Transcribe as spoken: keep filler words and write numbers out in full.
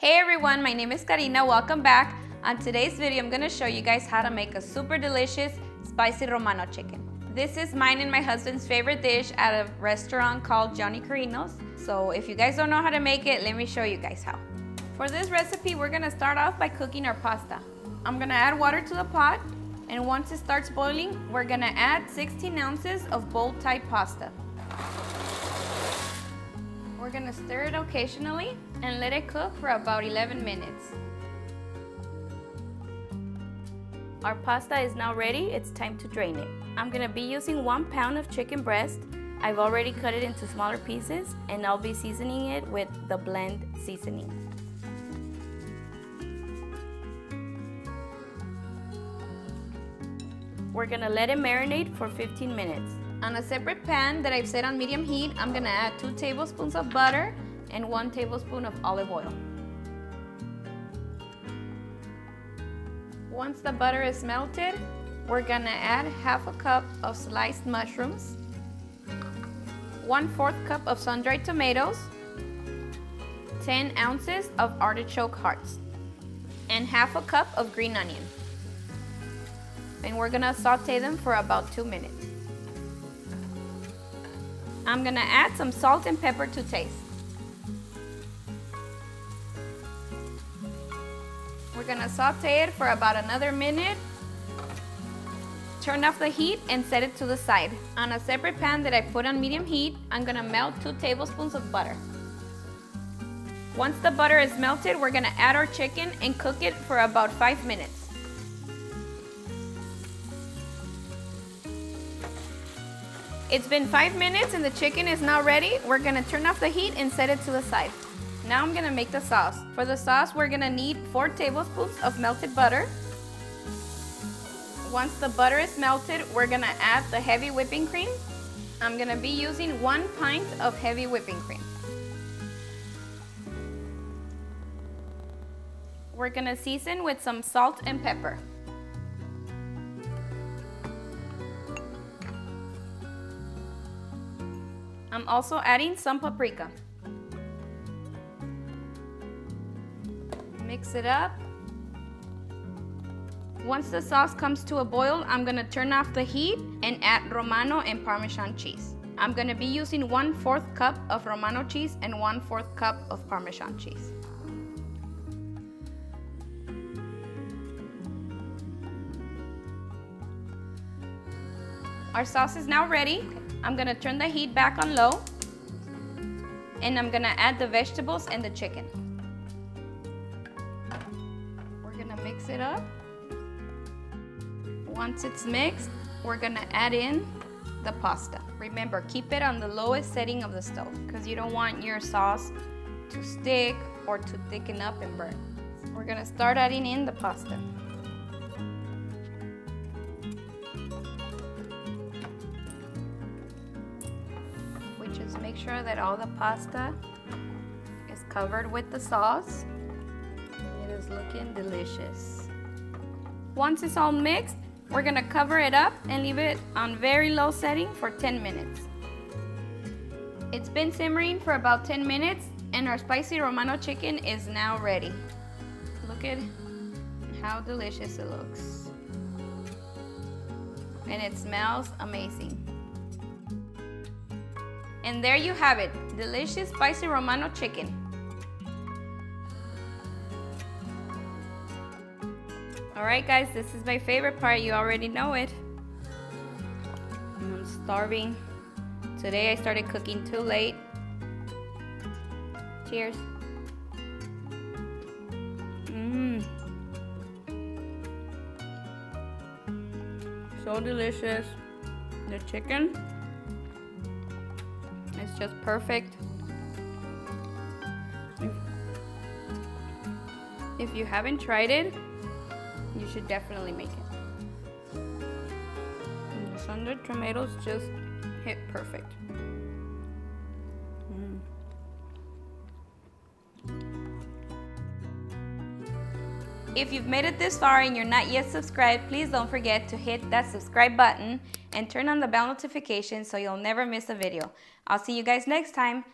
Hey everyone, my name is Karina, welcome back. On today's video, I'm gonna show you guys how to make a super delicious spicy Romano chicken. This is mine and my husband's favorite dish at a restaurant called Johnny Carino's. So if you guys don't know how to make it, let me show you guys how. For this recipe, we're gonna start off by cooking our pasta. I'm gonna add water to the pot, and once it starts boiling, we're gonna add sixteen ounces of bowl-type pasta. We're gonna stir it occasionally and let it cook for about eleven minutes. Our pasta is now ready, it's time to drain it. I'm gonna be using one pound of chicken breast. I've already cut it into smaller pieces and I'll be seasoning it with the blend seasoning. We're gonna let it marinate for fifteen minutes. On a separate pan that I've set on medium heat, I'm gonna add two tablespoons of butter and one tablespoon of olive oil. Once the butter is melted, we're gonna add half a cup of sliced mushrooms, one-fourth cup of sun-dried tomatoes, ten ounces of artichoke hearts, and half a cup of green onion. And we're gonna saute them for about two minutes. I'm gonna add some salt and pepper to taste. We're gonna saute it for about another minute. Turn off the heat and set it to the side. On a separate pan that I put on medium heat, I'm gonna melt two tablespoons of butter. Once the butter is melted, we're gonna add our chicken and cook it for about five minutes. It's been five minutes and the chicken is now ready. We're gonna turn off the heat and set it to the side. Now I'm gonna make the sauce. For the sauce, we're gonna need four tablespoons of melted butter. Once the butter is melted, we're gonna add the heavy whipping cream. I'm gonna be using one pint of heavy whipping cream. We're gonna season with some salt and pepper. I'm also adding some paprika. Mix it up. Once the sauce comes to a boil, I'm gonna turn off the heat and add Romano and Parmesan cheese. I'm gonna be using one-fourth cup of Romano cheese and one-fourth cup of Parmesan cheese. Our sauce is now ready. I'm gonna turn the heat back on low and I'm gonna add the vegetables and the chicken. We're gonna mix it up. Once it's mixed, we're gonna add in the pasta. Remember, keep it on the lowest setting of the stove because you don't want your sauce to stick or to thicken up and burn. We're gonna start adding in the pasta. Just make sure that all the pasta is covered with the sauce. It is looking delicious. Once it's all mixed, we're gonna cover it up and leave it on very low setting for ten minutes. It's been simmering for about ten minutes and our spicy Romano chicken is now ready. Look at how delicious it looks. And it smells amazing. And there you have it, delicious spicy Romano chicken. Alright guys, this is my favorite part, you already know it. I'm starving. Today I started cooking too late. Cheers. Mmm. So delicious. The chicken. It's just perfect. If you haven't tried it, you should definitely make it. And the sun-dried tomatoes just hit perfect. Mm. If you've made it this far and you're not yet subscribed, please don't forget to hit that subscribe button and turn on the bell notification so you'll never miss a video. I'll see you guys next time.